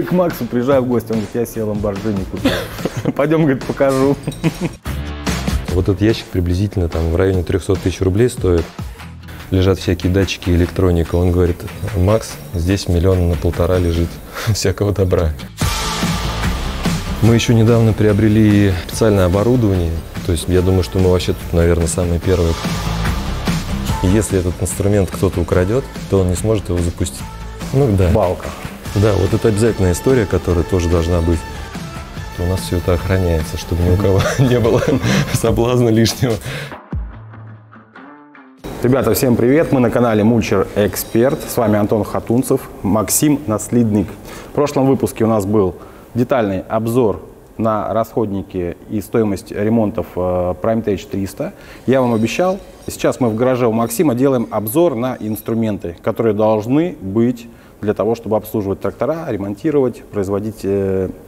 к Максу приезжаю в гости, он говорит, я себе Lamborghini купил. Пойдем, говорит, покажу. Вот этот ящик приблизительно там в районе 300 тысяч рублей стоит. Лежат всякие датчики, электроника. Он говорит, Макс, здесь 1,5 миллиона лежит всякого добра. Мы еще недавно приобрели специальное оборудование. То есть я думаю, что мы вообще тут, наверное, самые первые. Если этот инструмент кто-то украдет, то он не сможет его запустить. Ну да. Балка. Да, вот это обязательная история, которая тоже должна быть. У нас все это охраняется, чтобы ни у кого не было соблазна лишнего. Ребята, всем привет! Мы на канале Мульчер Эксперт. С вами Антон Хатунцев, Максим Наследник. В прошлом выпуске у нас был детальный обзор на расходники и стоимость ремонтов PrimeTech 300. Я вам обещал. Сейчас мы в гараже у Максима делаем обзор на инструменты, которые должны быть для того, чтобы обслуживать трактора, ремонтировать, производить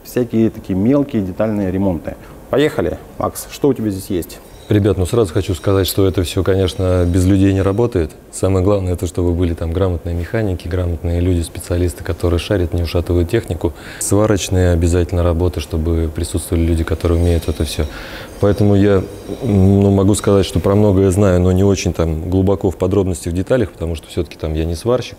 всякие такие мелкие детальные ремонты. Поехали, Макс, что у тебя здесь есть? Ребят, ну сразу хочу сказать, что это все, конечно, без людей не работает. Самое главное, это чтобы были там грамотные механики, грамотные люди, специалисты, которые шарят, не ушатывают технику. Сварочные обязательно работы, чтобы присутствовали люди, которые умеют это все. Поэтому я могу сказать, что про многое знаю, но не очень там глубоко в подробности, в деталях, потому что все-таки там я не сварщик.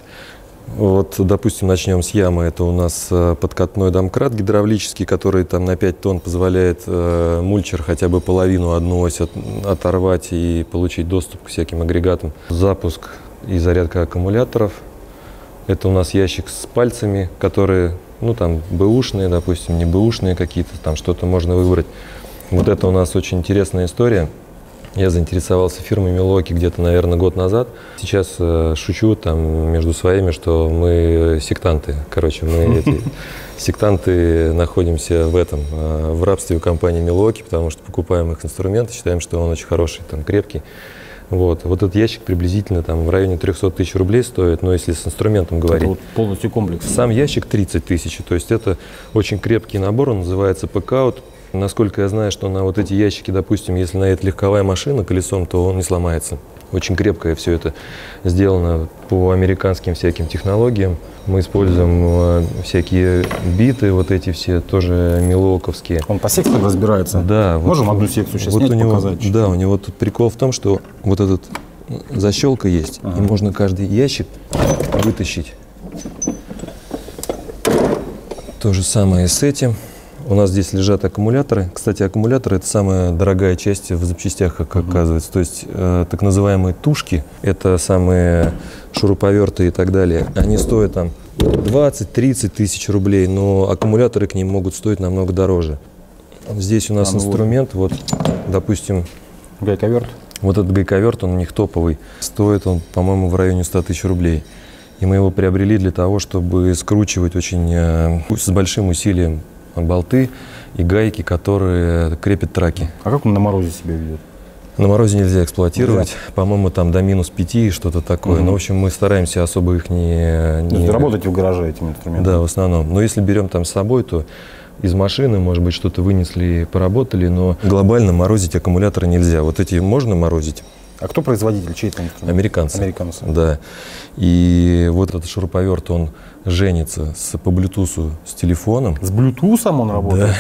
Вот, допустим, начнем с ямы. Это у нас подкатной домкрат гидравлический, который там на 5 тонн позволяет мульчер хотя бы половину, одну ось оторвать и получить доступ к всяким агрегатам. Запуск и зарядка аккумуляторов. Это у нас ящик с пальцами, которые, ну там, бэушные, допустим, не бэушные какие-то, там что-то можно выбрать. Вот это у нас очень интересная история. Я заинтересовался фирмой Милоки где-то, наверное, год назад. Сейчас шучу там между своими, что мы сектанты. Короче, мы эти сектанты находимся в этом, в рабстве у компании Милоки, потому что покупаем их инструменты, считаем, что он очень хороший, там, крепкий. Вот этот ящик приблизительно там в районе 300 тысяч рублей стоит, но если с инструментом говорить. Вот полностью комплекс. Сам ящик 30 тысяч, то есть это очень крепкий набор, он называется пэкаут. Насколько я знаю, что на вот эти ящики, допустим, если на это легковая машина колесом, то он не сломается. Очень крепкое все это сделано по американским всяким технологиям. Мы используем всякие биты, вот эти все тоже милоковские. Он по секциям разбирается? Да. Можем одну секцию сейчас снять, показать? Да, у него тут прикол в том, что вот этот защелка есть, и можно каждый ящик вытащить. То же самое и с этим. У нас здесь лежат аккумуляторы. Кстати, аккумуляторы – это самая дорогая часть в запчастях, как оказывается. То есть так называемые тушки – это самые шуруповерты и так далее. Они стоят там 20-30 тысяч рублей, но аккумуляторы к ним могут стоить намного дороже. Здесь у нас инструмент, вот, допустим… Гайковерт. Вот этот гайковерт, он у них топовый. Стоит он, по-моему, в районе 100 тысяч рублей. И мы его приобрели для того, чтобы скручивать очень, с большим усилием, болты и гайки, которые крепят траки. А как он на морозе себя ведет? На морозе нельзя эксплуатировать. По-моему, там до -5 что-то такое. Но, в общем, мы стараемся особо их не... То есть работать в гараже этими инструментами? Да, в основном. Но если берем там с собой, то из машины, может быть, что-то вынесли, поработали, но глобально морозить аккумуляторы нельзя. Вот эти можно морозить. А кто производитель? Чей это инструмент? Американцы. Американцы. Да. И вот этот шуруповерт, он женится по Bluetooth с телефоном. С Bluetooth он работает?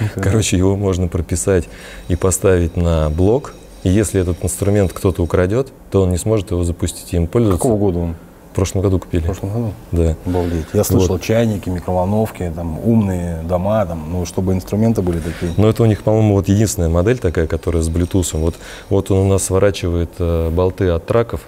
Да. Короче, его можно прописать и поставить на блок. И если этот инструмент кто-то украдет, то он не сможет его запустить и им пользоваться. Какого года он? В прошлом году купили. В прошлом году? Да. Обалдеть. Я слышал, чайники, микроволновки, там, умные дома, там, ну, чтобы инструменты были такие. Но это у них, по-моему, вот единственная модель такая, которая с Bluetooth. Вот он у нас сворачивает болты от траков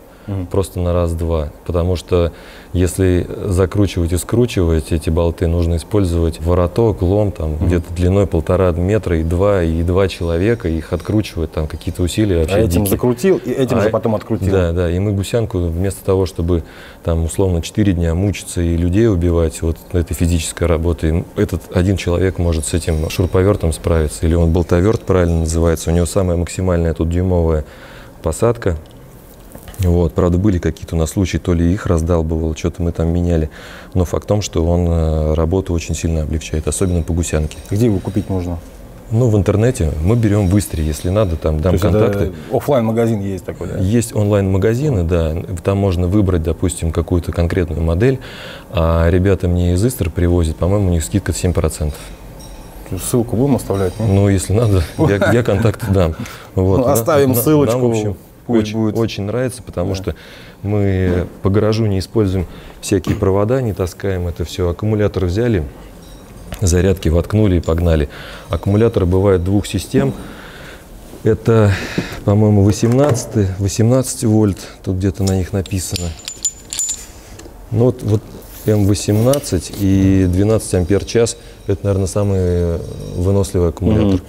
просто на раз-два. Потому что если закручивать и скручивать эти болты, нужно использовать вороток, лом, там, где-то длиной 1,5 метра и два человека, их откручивать, там какие-то усилия. Вообще этим дикие. Закрутил, и этим же потом открутил. Да, да, и мы гусянку вместо того, чтобы там условно 4 дня мучиться и людей убивать, вот этой физической работой, этот один человек может с этим шуруповертом справиться, или он болтоверт правильно называется, у него самая максимальная тут дюймовая посадка. Вот, правда, были какие-то у нас случаи, то ли их раздалбывало, что-то мы там меняли. Но факт в том, что он работу очень сильно облегчает, особенно по гусянке. Где его купить можно? Ну, в интернете мы берем быстрее, если надо, там дам контакты. Оффлайн-магазин есть такой, да? Есть онлайн-магазины, да. Там можно выбрать, допустим, какую-то конкретную модель. А ребята мне из Истры привозят, по-моему, у них скидка 7%. Ссылку будем оставлять? Нет? Ну, если надо, я контакты дам. Вот, оставим ссылочку. Нам, в общем, очень нравится, потому что мы по гаражу не используем всякие провода, не таскаем это все. Аккумулятор взяли, зарядки воткнули и погнали. Аккумуляторы бывают двух систем. Это, по-моему, 18 вольт. Тут где-то на них написано. Ну, вот М18 и 12 ампер-час. Это, наверное, самый выносливый аккумулятор.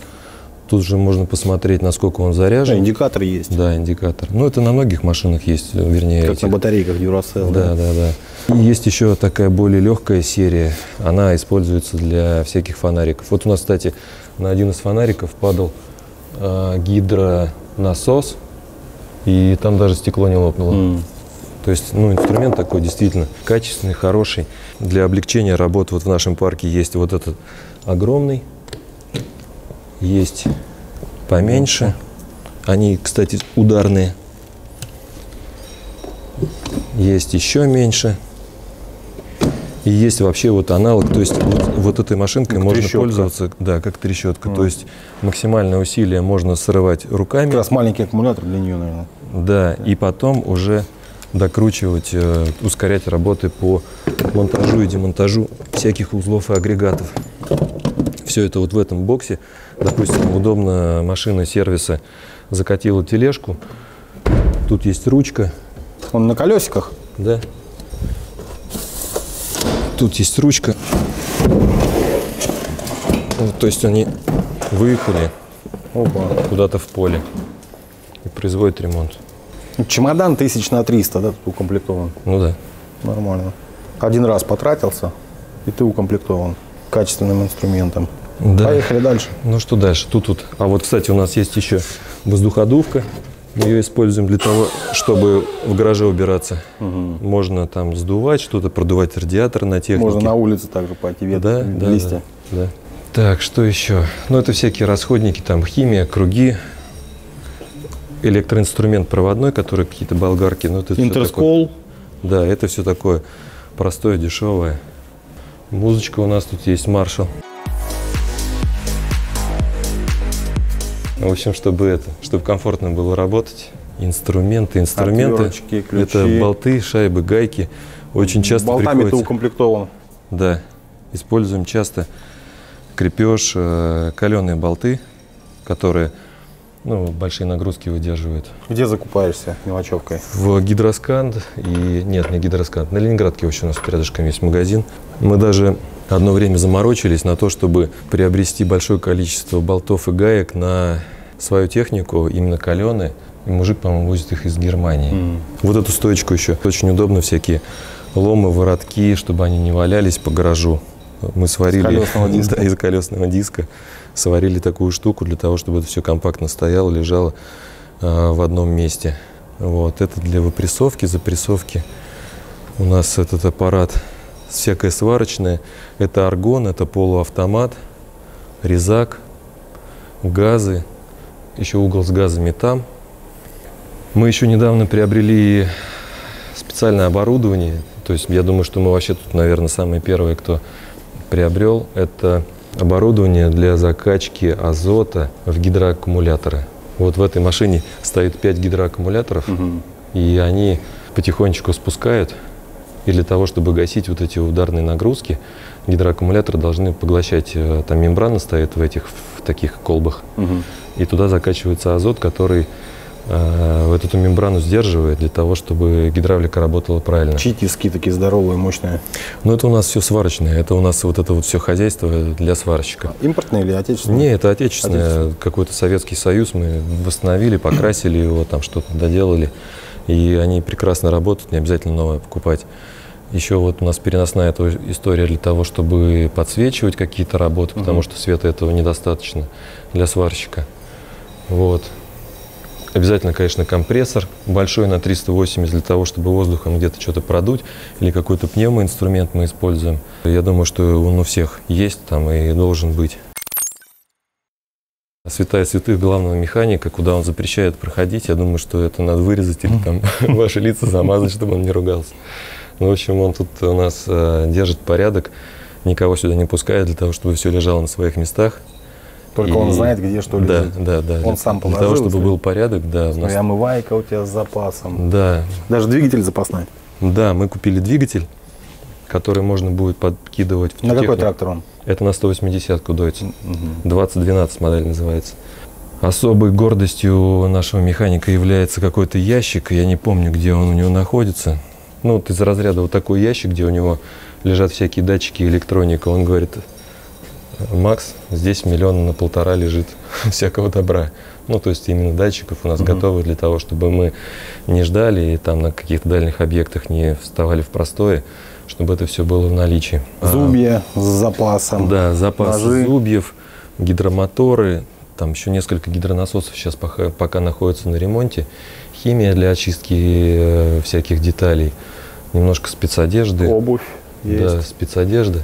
Тут же можно посмотреть, насколько он заряжен. Индикатор есть. Да, индикатор. Ну, это на многих машинах есть, вернее. Как на батарейках Eurosel. Да, да, да. И есть еще такая более легкая серия. Она используется для всяких фонариков. Вот у нас, кстати, на один из фонариков падал гидронасос, и там даже стекло не лопнуло. То есть, ну, инструмент такой действительно качественный, хороший. Для облегчения работы вот в нашем парке есть вот этот огромный. Есть поменьше. Они, кстати, ударные. Есть еще меньше. И есть вообще вот аналог. То есть вот этой машинкой можно пользоваться, да, как трещотка. То есть максимальное усилие можно срывать руками. Как раз маленький аккумулятор для нее, наверное. Да, и потом уже докручивать, ускорять работы по монтажу и демонтажу всяких узлов и агрегатов. Все это вот в этом боксе. Допустим, удобно машина сервиса закатила тележку. Тут есть ручка. Он на колесиках? Да. Тут есть ручка. Вот, то есть они выехали куда-то в поле и производят ремонт. Чемодан 1000 на 300, да, укомплектован? Ну да. Нормально. Один раз потратился, и ты укомплектован качественным инструментом. Да. Поехали дальше. Ну что дальше? Тут. А вот, кстати, у нас есть еще воздуходувка. Мы ее используем для того, чтобы в гараже убираться. Можно там сдувать что-то, продувать радиатор на технике. Можно на улице также пойти, листья. Да, да. Так, что еще? Ну, это всякие расходники, там химия, круги. Электроинструмент проводной, который какие-то болгарки. Ну, это Интерскол. Да, это все такое простое, дешевое. Музычка у нас тут есть, Marshall. В общем, чтобы комфортно было работать. Инструменты. Отверточки, ключи. Это болты, шайбы, гайки. Очень часто болтами приходится. Болтами-то укомплектовано. Да. Используем часто крепеж, каленые болты, которые, ну, большие нагрузки выдерживают. Где закупаешься мелочевкой? В Гидросканд. Нет, не Гидросканд. На Ленинградке вообще у нас рядышком есть магазин. Мы даже одно время заморочились на то, чтобы приобрести большое количество болтов и гаек на свою технику, именно каленые. И мужик, по-моему, возит их из Германии. Вот эту стоечку еще. Очень удобно всякие ломы, воротки, чтобы они не валялись по гаражу. Мы сварили из колесного диска. Сварили такую штуку для того, чтобы это все компактно стояло, лежало в одном месте. Вот. Это для выпрессовки, запрессовки. У нас этот аппарат всякое сварочное. Это аргон, это полуавтомат, резак, газы, еще угол с газами там. Мы еще недавно приобрели специальное оборудование. То есть я думаю, что мы вообще тут, наверное, самые первые, кто приобрел. Это оборудование для закачки азота в гидроаккумуляторы. Вот в этой машине стоит 5 гидроаккумуляторов, и они потихонечку спускают. И для того, чтобы гасить вот эти ударные нагрузки, гидроаккумуляторы должны поглощать, там мембрана стоит в таких колбах, и туда закачивается азот, который вот эту мембрану сдерживает для того, чтобы гидравлика работала правильно. Чьи тиски такие здоровые, мощные? Ну, это у нас все сварочное. Это у нас вот это вот все хозяйство для сварщика. Импортное или отечественное? Нет, это отечественное. Какой-то Советский Союз. Мы восстановили, покрасили его, там что-то доделали. И они прекрасно работают, не обязательно новое покупать. Еще вот у нас переносная эта история для того, чтобы подсвечивать какие-то работы, потому что света этого недостаточно для сварщика. Вот. Обязательно, конечно, компрессор большой на 380 для того, чтобы воздухом где-то что-то продуть, или какой-то пневмоинструмент мы используем. Я думаю, что он у всех есть там и должен быть. святая святых главного механика, куда он запрещает проходить. Я думаю, что это надо вырезать или там ваши лица замазать, чтобы он не ругался. Ну, в общем, он тут у нас держит порядок, никого сюда не пускает для того, чтобы все лежало на своих местах. Только он знает, где что лежит. Да, да, да. Он сам положил. Для того, чтобы был порядок, да. Ну и омывайка у тебя с запасом. Да. Даже двигатель запасной. Да, мы купили двигатель, который можно будет подкидывать в технику. На какой трактор он? Это на 180-ку дойдется. 2012 модель называется. Особой гордостью нашего механика является какой-то ящик. Я не помню, где он у него находится. Ну, вот из разряда вот такой ящик, где у него лежат всякие датчики, электроника. Он говорит: Макс, здесь 1,5–1,5 миллиона лежит всякого добра. Ну, то есть именно датчиков у нас готовы для того, чтобы мы не ждали и там на каких-то дальних объектах не вставали в простое, чтобы это все было в наличии. Зубья с запасом. Да, запас зубьев, гидромоторы, там еще несколько гидронасосов сейчас пока находятся на ремонте. Химия для очистки всяких деталей, немножко спецодежды. Обувь есть. Да, спецодежда.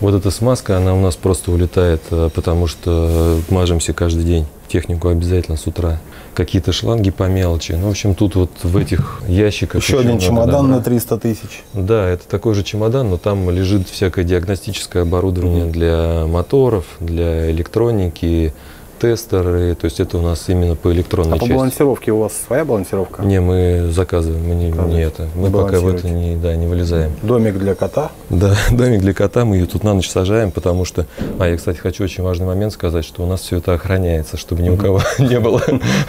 Вот эта смазка, она у нас просто улетает, потому что мажемся каждый день. Технику обязательно с утра. Какие-то шланги по мелочи. Ну, в общем, тут вот в этих ящиках... Еще один чемодан на 300 тысяч. Да, это такой же чемодан, но там лежит всякое диагностическое оборудование для моторов, для электроники, тестеры. То есть это у нас именно по электронной части. А по балансировке у вас своя балансировка? Не, мы заказываем, мы не это. Мы пока в это не вылезаем. Домик для кота? Да, домик для кота. Мы ее тут на ночь сажаем, потому что... А, я, кстати, хочу очень важный момент сказать, что у нас все это охраняется, чтобы ни у кого не было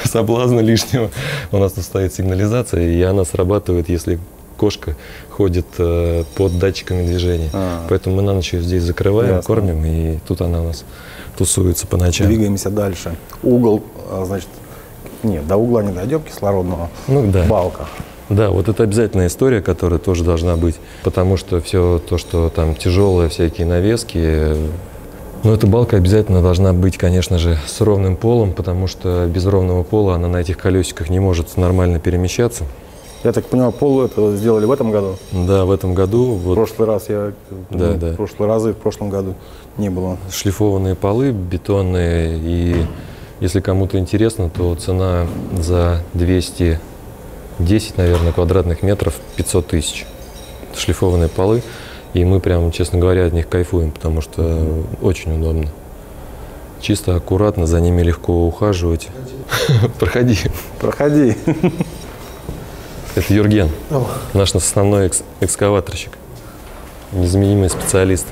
соблазна лишнего. У нас тут стоит сигнализация, и она срабатывает, если кошка ходит под датчиками движения. Поэтому мы на ночь ее здесь закрываем, кормим, и тут она у нас... тусуется по ночам. Двигаемся дальше. Угол, значит, нет, до угла не дойдем, кислородного. Ну да. Балка. Да, вот это обязательная история, которая тоже должна быть, потому что все то, что там тяжелые всякие навески, но эта балка обязательно должна быть, конечно же, с ровным полом, потому что без ровного пола она на этих колесиках не может нормально перемещаться. Я так понимаю, пол это сделали в этом году? Да, в этом году. Вот. В прошлый раз я... Да, да. В прошлые разы в прошлом году не было. Шлифованные полы, бетонные. И если кому-то интересно, то цена за 210, наверное, квадратных метров 500 тысяч. Шлифованные полы. И мы прям, честно говоря, от них кайфуем, потому что очень удобно. Чисто, аккуратно, за ними легко ухаживать. Проходи. Проходи. Это Юрген, наш основной экскаваторщик, незаменимый специалист.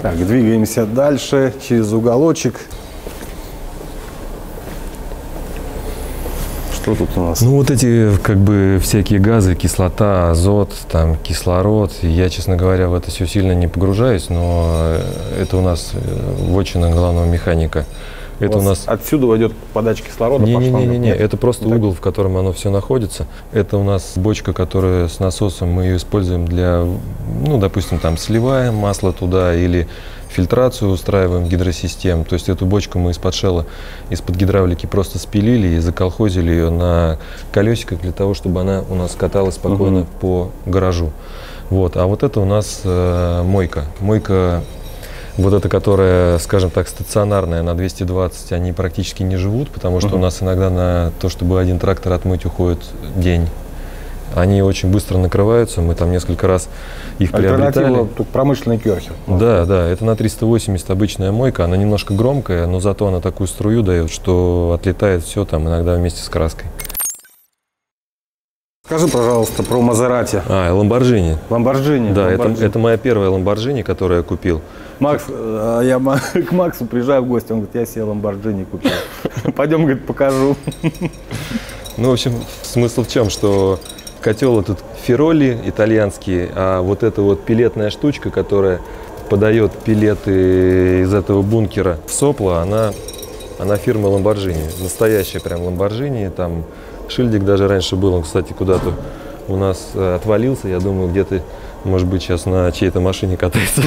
Так, двигаемся дальше через уголочек. Что тут у нас? Ну, вот эти, как бы, всякие газы, кислота, азот, там, кислород. Я, честно говоря, в это все сильно не погружаюсь, но это у нас вотчина главного механика. Это у нас отсюда войдет подача кислорода. Не-не-не, это просто угол, в котором оно все находится. Это у нас бочка, которая с насосом, мы ее используем для, ну, допустим, там сливаем масло туда или фильтрацию устраиваем гидросистем. То есть эту бочку мы из-под шела, из-под гидравлики просто спилили и заколхозили ее на колесиках для того, чтобы она у нас каталась спокойно по гаражу. Вот. А вот это у нас мойка. Мойка. Вот эта, которая, скажем так, стационарная, на 220, они практически не живут, потому что у нас иногда на то, чтобы один трактор отмыть, уходит день. Они очень быстро накрываются, мы там несколько раз их приобретали. Промышленный керхер. Да, да, это на 380 обычная мойка, она немножко громкая, но зато она такую струю дает, что отлетает все там иногда вместе с краской. Скажи, пожалуйста, про Мазерати. Ламборджини. Ламборджини. Да, это моя первая Ламборджини, которую я купил. Макс, я к Максу приезжаю в гости, он говорит: я себе Ламборджини купил. Пойдем, говорит, покажу. Ну, в общем, смысл в чем, что котел этот Фероли итальянский, а вот эта вот пилетная штучка, которая подает пилеты из этого бункера в сопло, она фирма Ламборджини, настоящая прям Ламборджини, там... Шильдик даже раньше был, он, кстати, куда-то у нас отвалился. Я думаю, где-то, может быть, сейчас на чьей-то машине катается.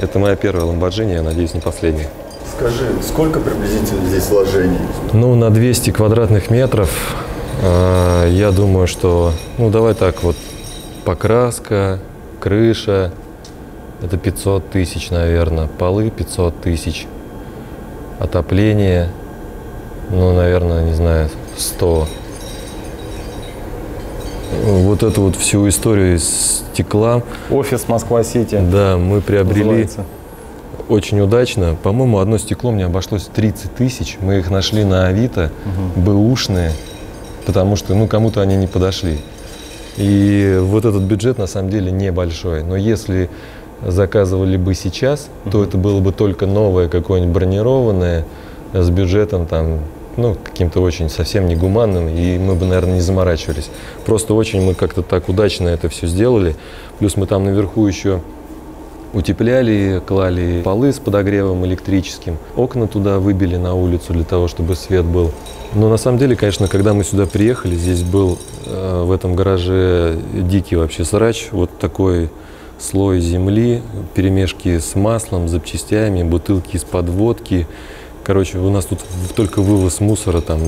Это моя первая Lamborghini, я надеюсь, не последняя. Скажи, сколько приблизительно здесь вложений? Ну, на 200 квадратных метров, я думаю, что, ну, давай так, вот покраска, крыша, это 500 тысяч, наверное, полы 500 тысяч. отопление, ну, наверное, не знаю, 100. Вот эту вот всю историю из стекла. Офис Москва Сити. Да, мы приобрели называется. Очень удачно. По-моему, одно стекло мне обошлось 30 тысяч. Мы их нашли на Авито, бэушные, потому что, ну, кому-то они не подошли. И вот этот бюджет на самом деле небольшой. Но если заказывали бы сейчас, то это было бы только новое какое-нибудь бронированное с бюджетом там, ну, каким-то очень совсем негуманным, и мы бы, наверное, не заморачивались. Просто очень мы как-то так удачно это все сделали. Плюс мы там наверху еще утепляли, клали полы с подогревом электрическим, окна туда выбили на улицу для того, чтобы свет был. Но на самом деле, конечно, когда мы сюда приехали, здесь был в этом гараже дикий вообще срач, вот такой слой земли, перемешки с маслом, запчастями, бутылки из-под водки. Короче, у нас тут только вывоз мусора, там,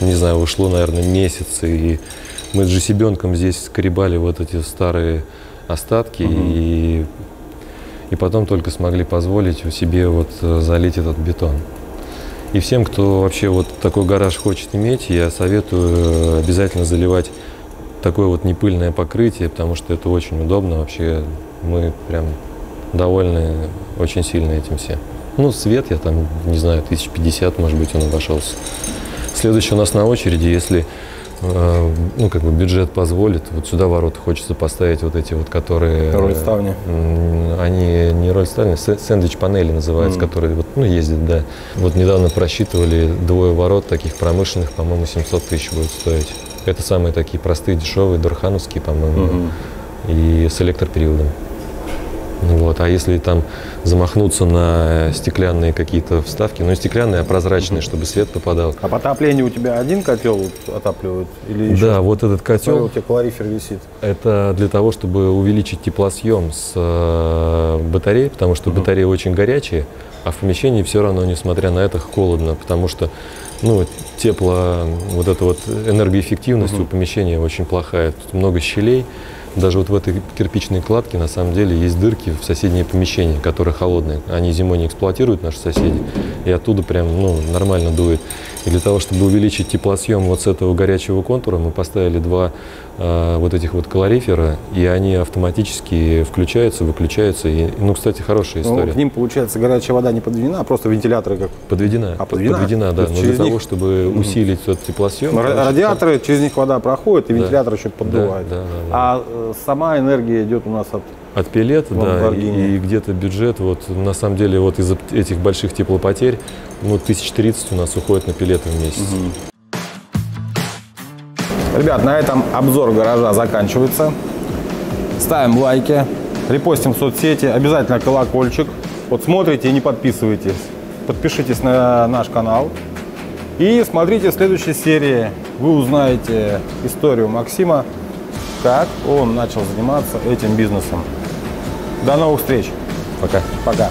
не знаю, ушло, наверное, месяц. И мы с жесебенком здесь скребали вот эти старые остатки. И потом только смогли позволить себе вот залить этот бетон. И всем, кто вообще вот такой гараж хочет иметь, я советую обязательно заливать такое вот непыльное покрытие, потому что это очень удобно. Вообще мы прям довольны очень сильно этим все. Ну, свет, я там, не знаю, 1050, может быть, он обошелся. Следующий у нас на очереди, если, ну, как бы бюджет позволит, вот сюда ворота хочется поставить вот эти вот, которые… Рольставни. Они не рольставни, сэндвич-панели называются, которые вот, ну, ездят, да. Вот недавно просчитывали двое ворот таких промышленных, по-моему, 700 тысяч будет стоить. Это самые такие простые, дешевые, дорхановские, по-моему, и с электропериодом. Вот. А если там замахнуться на стеклянные какие-то вставки, ну, не стеклянные, а прозрачные, чтобы свет попадал. А по отоплению у тебя один котел отапливает? Или еще? Да, вот этот котел. У тебя калорифер висит. Это для того, чтобы увеличить теплосъем с батареи, потому что батареи очень горячие, а в помещении все равно, несмотря на это, холодно, потому что, ну, тепло, вот эта вот энергоэффективность у помещения очень плохая. Тут много щелей. Даже вот в этой кирпичной кладке на самом деле есть дырки в соседние помещения, которые холодные. Они зимой не эксплуатируют наши соседи, и оттуда прям, ну, нормально дует. И для того, чтобы увеличить теплосъем вот с этого горячего контура, мы поставили два вот этих вот калорифера, и они автоматически включаются, выключаются. И, ну, кстати, хорошая история. Ну, к ним, получается, горячая вода не подведена, а просто вентиляторы как… Подведена. А, подведена, да. Но для того, чтобы усилить этот теплосъем… Радиаторы, там… через них вода проходит, и вентилятор еще поддувает. Да. Сама энергия идет у нас от пеллет, да, и где-то бюджет, вот на самом деле вот из-за этих больших теплопотерь, ну, 1030 у нас уходит на пеллеты в месяц. Ребят, на этом обзор гаража заканчивается. Ставим лайки, репостим в соцсети, обязательно колокольчик. Вот смотрите и не подписывайтесь. Подпишитесь на наш канал. И смотрите в следующей серии, вы узнаете историю Максима, как он начал заниматься этим бизнесом. До новых встреч. Пока. Пока.